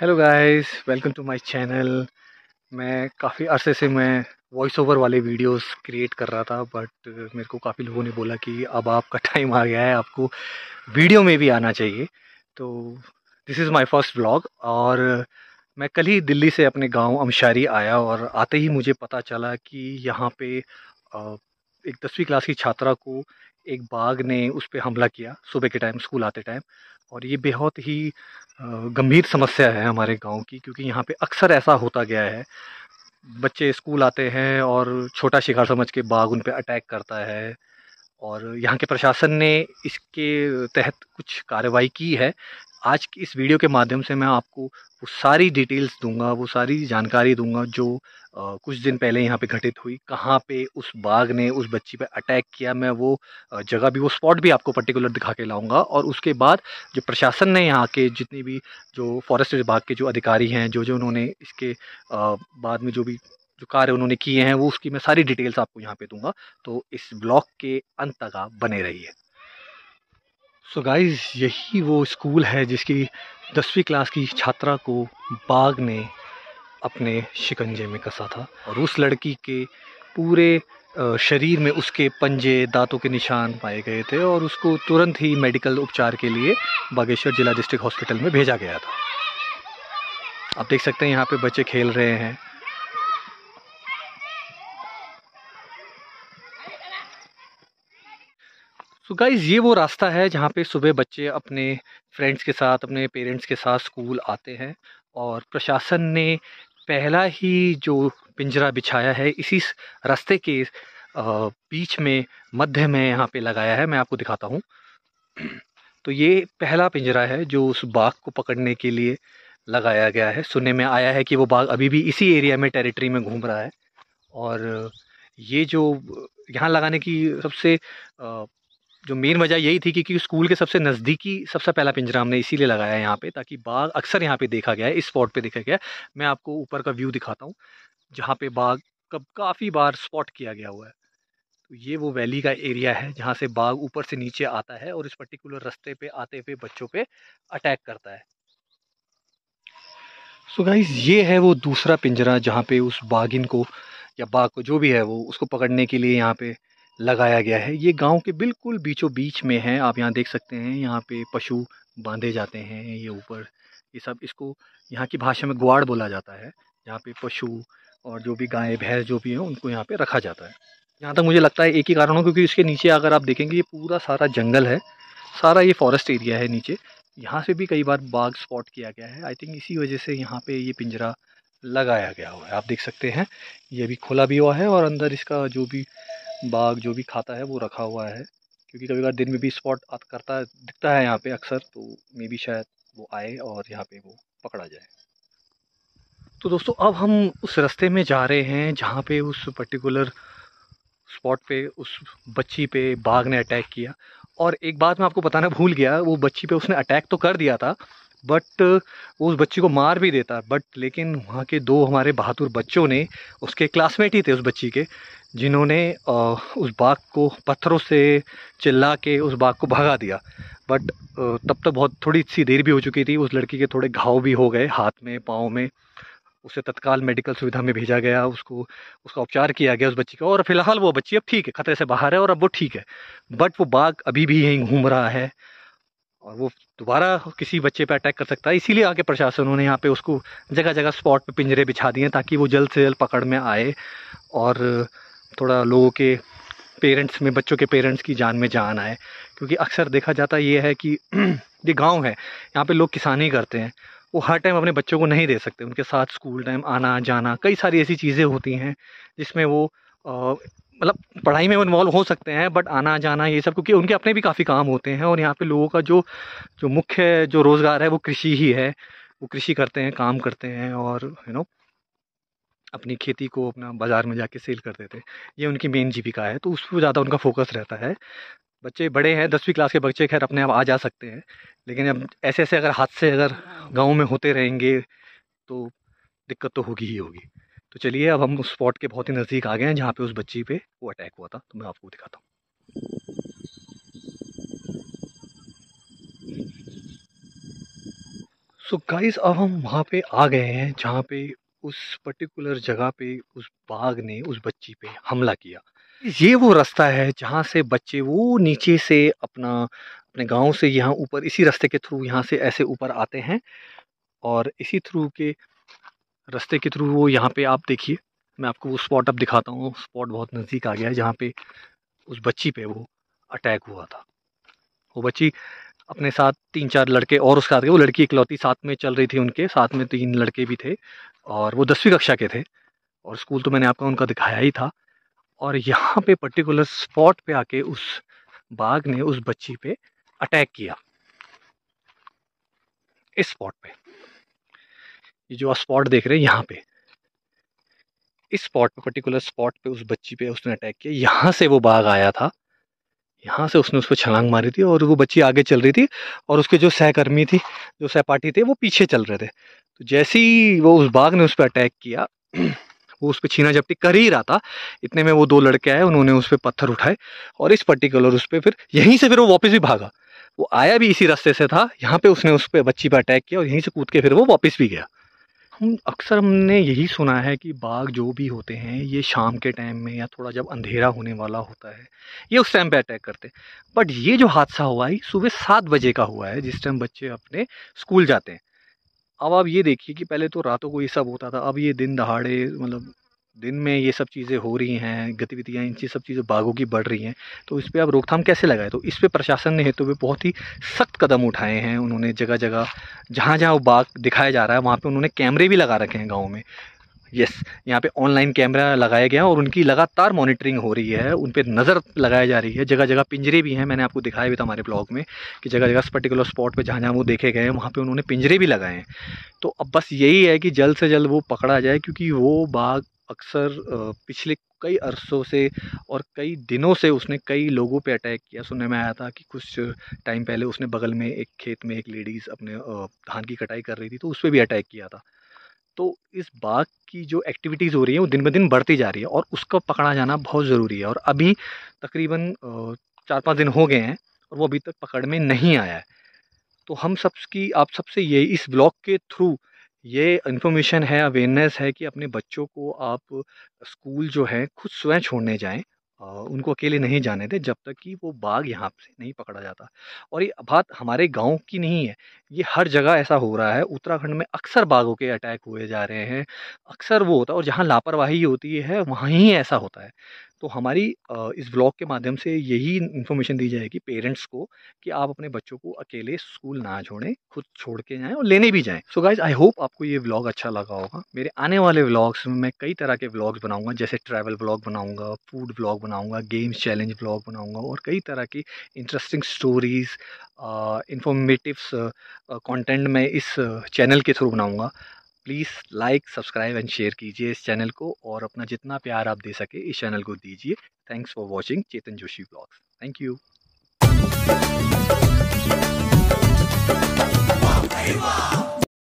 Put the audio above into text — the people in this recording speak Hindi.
Hello guys, welcome to my channel. मैं काफ़ी अरसे से मैं वॉइस ओवर वाले वीडियोस क्रिएट कर रहा था, बट मेरे को काफ़ी लोगों ने बोला कि अब आपका टाइम आ गया है, आपको वीडियो में भी आना चाहिए। तो this is my first vlog. और मैं कल ही दिल्ली से अपने गांव अमशारी आया और आते ही मुझे पता चला कि यहाँ पे एक 10वीं क्लास की छात्रा को एक बाघ ने उस पर हमला किया सुबह के टाइम, स्कूल आते टाइम। और ये बेहद ही गंभीर समस्या है हमारे गांव की, क्योंकि यहाँ पे अक्सर ऐसा होता गया है, बच्चे स्कूल आते हैं और छोटा शिकार समझ के बाघ उन पे अटैक करता है। और यहाँ के प्रशासन ने इसके तहत कुछ कार्रवाई की है। आज की इस वीडियो के माध्यम से मैं आपको वो सारी डिटेल्स दूंगा, वो सारी जानकारी दूंगा जो कुछ दिन पहले यहाँ पे घटित हुई, कहाँ पे उस बाघ ने उस बच्ची पे अटैक किया। मैं वो जगह भी, वो स्पॉट भी आपको पर्टिकुलर दिखा के लाऊंगा। और उसके बाद जो प्रशासन ने, यहाँ के जितनी भी जो फॉरेस्ट विभाग के जो अधिकारी हैं, जो उन्होंने इसके बाद में जो कार्य उन्होंने किए हैं, वो उसकी मैं सारी डिटेल्स आपको यहाँ पर दूँगा। तो इस ब्लॉग के अंत तक आप बने रहिए। सो गाइज़, यही वो स्कूल है जिसकी 10वीं क्लास की छात्रा को बाघ ने अपने शिकंजे में कसा था। और उस लड़की के पूरे शरीर में उसके पंजे, दांतों के निशान पाए गए थे और उसको तुरंत ही मेडिकल उपचार के लिए बागेश्वर जिला डिस्ट्रिक्ट हॉस्पिटल में भेजा गया था। आप देख सकते हैं यहाँ पे बच्चे खेल रहे हैं। तो गाइज़, ये वो रास्ता है जहाँ पे सुबह बच्चे अपने फ्रेंड्स के साथ, अपने पेरेंट्स के साथ स्कूल आते हैं। और प्रशासन ने पहला ही जो पिंजरा बिछाया है, इसी रास्ते के बीच में, मध्य में यहाँ पे लगाया है। मैं आपको दिखाता हूँ। तो ये पहला पिंजरा है जो उस बाघ को पकड़ने के लिए लगाया गया है। सुनने में आया है कि वो बाघ अभी भी इसी एरिया में, टेरिटरी में घूम रहा है। और ये जो यहाँ लगाने की सबसे जो मेन वजह यही थी कि स्कूल के सबसे नज़दीकी सबसे पहला पिंजरा हमने इसीलिए लगाया है यहाँ पे, ताकि बाघ अक्सर यहाँ पे देखा गया है, इस स्पॉट पे देखा गया है। मैं आपको ऊपर का व्यू दिखाता हूँ जहाँ पे बाघ कब काफ़ी बार स्पॉट किया गया हुआ है। तो ये वो वैली का एरिया है जहाँ से बाघ ऊपर से नीचे आता है और इस पर्टिकुलर रास्ते पे आते हुए बच्चों पे अटैक करता है। सो गाइज़, ये है वो दूसरा पिंजरा जहाँ पे उस बाघिन को, या बाघ को जो भी है वो, उसको पकड़ने के लिए यहाँ पे लगाया गया है। ये गांव के बिल्कुल बीचों बीच में है। आप यहाँ देख सकते हैं, यहाँ पे पशु बांधे जाते हैं। ये ऊपर ये सब, इसको यहाँ की भाषा में ग्वाड़ बोला जाता है, यहाँ पे पशु और जो भी गाय भैंस जो भी हैं उनको यहाँ पे रखा जाता है। यहाँ तक मुझे लगता है एक ही कारण हो, क्योंकि इसके नीचे अगर आप देखेंगे ये पूरा सारा जंगल है, सारा ये फॉरेस्ट एरिया है नीचे। यहाँ से भी कई बार बाघ स्पॉट किया गया है। आई थिंक इसी वजह से यहाँ पे ये पिंजरा लगाया गया हुआ है। आप देख सकते हैं ये भी खुला भी हुआ है और अंदर इसका जो भी बाघ जो भी खाता है वो रखा हुआ है, क्योंकि कभी कभी दिन में भी स्पॉट करता दिखता है यहाँ पे अक्सर। तो मे भी शायद वो आए और यहाँ पे वो पकड़ा जाए। तो दोस्तों, अब हम उस रास्ते में जा रहे हैं जहाँ पे उस पर्टिकुलर स्पॉट पे उस बच्ची पे बाघ ने अटैक किया। और एक बात मैं आपको बताना भूल गया, वो बच्ची पे उसने अटैक तो कर दिया था, बट वो उस बच्ची को मार भी देता, बट लेकिन वहाँ के दो हमारे बहादुर बच्चों ने, उसके क्लासमेट ही थे उस बच्ची के, जिन्होंने उस बाघ को पत्थरों से चिल्ला के उस बाघ को भगा दिया। बट तब तक बहुत थोड़ी सी देर भी हो चुकी थी। उस लड़की के थोड़े घाव भी हो गए, हाथ में, पाँव में। उसे तत्काल मेडिकल सुविधा में भेजा गया, उसको उसका उपचार किया गया उस बच्ची का। और फिलहाल वो बच्ची अब ठीक है, खतरे से बाहर है और अब वो ठीक है। बट वो बाघ अभी भी यहीं घूम रहा है और वो दोबारा किसी बच्चे पे अटैक कर सकता है। इसीलिए आके प्रशासन ने यहाँ पे उसको जगह जगह स्पॉट पे पिंजरे बिछा दिए, ताकि वो जल्द से जल्द पकड़ में आए और थोड़ा लोगों के पेरेंट्स में, बच्चों के पेरेंट्स की जान में जान आए। क्योंकि अक्सर देखा जाता ये है कि ये गांव है, यहाँ पे लोग किसानी करते हैं, वो हर टाइम अपने बच्चों को नहीं दे सकते। उनके साथ स्कूल टाइम आना जाना, कई सारी ऐसी चीज़ें होती हैं जिसमें वो मतलब पढ़ाई में इन्वॉल्व हो सकते हैं, बट आना जाना ये सब, क्योंकि उनके अपने भी काफ़ी काम होते हैं। और यहाँ पे लोगों का जो मुख्य जो रोज़गार है वो कृषि ही है। वो कृषि करते हैं, काम करते हैं और यू नो अपनी खेती को अपना बाज़ार में जाके सेल कर देते हैं। ये उनकी मेन जीविका है, तो उस पर ज़्यादा उनका फोकस रहता है। बच्चे बड़े हैं, 10वीं क्लास के बच्चे खैर अपने आप आ जा सकते हैं, लेकिन अब ऐसे ऐसे अगर हादसे अगर गाँव में होते रहेंगे तो दिक्कत तो होगी ही होगी। तो चलिए, अब हम उस स्पॉट के बहुत ही नज़दीक आ गए हैं जहाँ पे उस बच्ची पे वो अटैक हुआ था। तो मैं आपको दिखाता हूँ। सो गाइस अब हम वहाँ पे आ गए हैं जहाँ पे उस पर्टिकुलर जगह पे उस बाघ ने उस बच्ची पे हमला किया। ये वो रास्ता है जहाँ से बच्चे वो नीचे से अपने गांव से यहाँ ऊपर इसी रास्ते के थ्रू यहाँ से ऐसे ऊपर आते हैं और इसी थ्रू के रास्ते के थ्रू वो यहाँ पे आप देखिए, मैं आपको वो स्पॉट अब दिखाता हूँ। स्पॉट बहुत नज़दीक आ गया है जहाँ पे उस बच्ची पे वो अटैक हुआ था। वो बच्ची अपने साथ 3-4 लड़के और उसके साथ वो लड़की इकलौती साथ में चल रही थी, उनके साथ में 3 लड़के भी थे और वो 10वीं कक्षा के थे और स्कूल तो मैंने आपका उनका दिखाया ही था। और यहाँ पे पर्टिकुलर स्पॉट पे आके उस बाघ ने उस बच्ची पे अटैक किया, इस स्पॉट पे। ये जो आप स्पॉट देख रहे हैं यहाँ पे, इस स्पॉट पे पर्टिकुलर स्पॉट पे उस बच्ची पे उसने अटैक किया। यहाँ से वो बाघ आया था, यहाँ से उसने उस पर छलांग मारी थी और वो बच्ची आगे चल रही थी और उसके जो सहकर्मी थी, जो सहपाठी थे, वो पीछे चल रहे थे। तो जैसे ही वो उस बाघ ने उस पर अटैक किया, वो उस पर छीना झपटी कर ही रहा था, इतने में वो 2 लड़के आए, उन्होंने उस पर पत्थर उठाए और इस पर्टिकुलर उस पर फिर यहीं से वो वापस भी भागा। वो आया भी इसी रास्ते से था, यहाँ पर उसने उस पर बच्ची पर अटैक किया और यहीं से कूद के फिर वो वापस भी गया। हमने यही सुना है कि बाघ जो भी होते हैं ये शाम के टाइम में या थोड़ा जब अंधेरा होने वाला होता है ये उस टाइम पे अटैक करते हैं। बट ये जो हादसा हुआ है सुबह 7 बजे का हुआ है, जिस टाइम बच्चे अपने स्कूल जाते हैं। अब आप ये देखिए कि पहले तो रातों को ये सब होता था, अब ये दिन दहाड़े मतलब दिन में ये सब चीज़ें हो रही हैं, गतिविधियाँ इन सब चीज़ें बाघों की बढ़ रही हैं। तो इस पर आप रोकथाम कैसे लगाए? तो इस पर प्रशासन ने हेतु बहुत ही सख्त कदम उठाए हैं। उन्होंने जगह जगह जहाँ जहाँ वो बाघ दिखाया जा रहा है वहाँ पे उन्होंने कैमरे भी लगा रखे हैं गाँव में। यस, यहाँ पे ऑनलाइन कैमरा लगाया गया और उनकी लगातार मॉनिटरिंग हो रही है, उन पर नज़र लगाई जा रही है। जगह जगह पिंजरे भी हैं, मैंने आपको दिखाया भी था हमारे ब्लॉग में कि जगह जगह पर्टिकुलर स्पॉट पे जहाँ जहाँ वो देखे गए हैं वहाँ पे उन्होंने पिंजरे भी लगाए हैं। तो अब बस यही है कि जल्द से जल्द वो पकड़ा जाए, क्योंकि वो बाघ अक्सर पिछले कई अरसों से और कई दिनों से उसने कई लोगों पे अटैक किया। सुनने में आया था कि कुछ टाइम पहले उसने बगल में एक खेत में एक लेडीज़ अपने धान की कटाई कर रही थी तो उस पर भी अटैक किया था। तो इस बाघ की जो एक्टिविटीज़ हो रही है वो दिन ब दिन बढ़ती जा रही है और उसका पकड़ा जाना बहुत ज़रूरी है। और अभी तकरीबन 4-5 दिन हो गए हैं और वो अभी तक पकड़ में नहीं आया है। तो हम सबकी आप सबसे ये इस ब्लॉग के थ्रू ये इन्फॉर्मेशन है, अवेयरनेस है कि अपने बच्चों को आप स्कूल जो है खुद स्वयं छोड़ने जाएं, उनको अकेले नहीं जाने दें जब तक कि वो बाघ यहाँ से नहीं पकड़ा जाता। और ये बात हमारे गांव की नहीं है, ये हर जगह ऐसा हो रहा है। उत्तराखंड में अक्सर बाघों के अटैक हुए जा रहे हैं, अक्सर वो होता है और जहाँ लापरवाही होती है वहाँ ही ऐसा होता है। तो हमारी इस ब्लॉग के माध्यम से यही इन्फॉर्मेशन दी जाएगी पेरेंट्स को कि आप अपने बच्चों को अकेले स्कूल ना छोड़ें, खुद छोड़ के जाएं और लेने भी जाएं। सो गाइज, आई होप आपको ये व्लॉग अच्छा लगा होगा। मेरे आने वाले व्लॉग्स में मैं कई तरह के व्लॉग्स बनाऊंगा, जैसे ट्रैवल व्लॉग बनाऊंगा, फूड व्लॉग बनाऊंगा, गेम्स चैलेंज व्लॉग बनाऊंगा और कई तरह की इंटरेस्टिंग स्टोरीज़, इन्फॉर्मेटिव कॉन्टेंट मैं इस चैनल के थ्रू बनाऊँगा। Please like, subscribe and share कीजिए इस चैनल को और अपना जितना प्यार आप दे सके इस चैनल को दीजिए। Thanks for watching Chetan Joshi vlogs. Thank you.